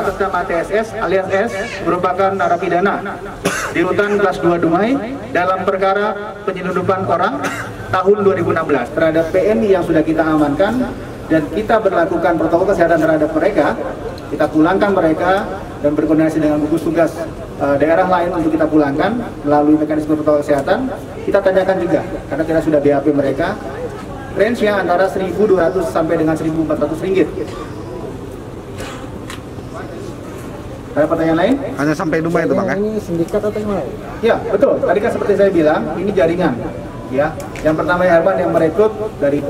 atas nama TSS alias S merupakan narapidana di Rutan kelas 2 Dumai dalam perkara penyelundupan orang tahun 2016 terhadap PMI yang sudah kita amankan, dan kita berlakukan protokol kesehatan terhadap mereka. Kita pulangkan mereka dan berkoordinasi dengan gugus tugas daerah lain untuk kita pulangkan melalui mekanisme protokol kesehatan. Kita tanyakan juga, karena kita sudah BAP mereka, range-nya antara 1.200 sampai dengan 1.400 ringgit. Ada pertanyaan lain? Hanya sampai Dumai itu, Pak? Ini sindikat atau gimana? Ya, betul. Tadi kan seperti saya bilang, ini jaringan. Ya, yang pertama Herman yang merekrut dari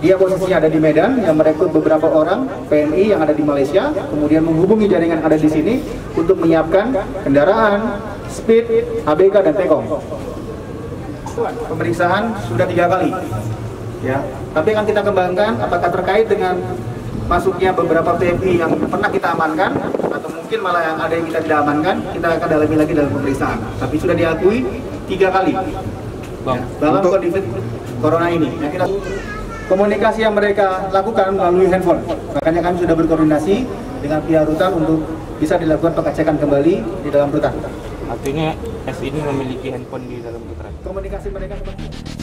dia posisinya ada di Medan, yang merekrut beberapa orang PMI yang ada di Malaysia, kemudian menghubungi jaringan yang ada di sini untuk menyiapkan kendaraan, speed, ABK, dan tekong. Pemeriksaan sudah 3 kali, ya. Tapi akan kita kembangkan apakah terkait dengan masuknya beberapa PMI yang pernah kita amankan, atau mungkin malah yang ada yang kita tidak amankan, kita akan dalami lagi dalam pemeriksaan. Tapi sudah diakui 3 kali, ya, dalam kondisi corona ini. Nah, kita komunikasi yang mereka lakukan melalui handphone. Makanya kami sudah berkoordinasi dengan pihak Rutan untuk bisa dilakukan pengecekan kembali di dalam Rutan. Artinya S ini memiliki handphone di dalam Rutan. Komunikasi mereka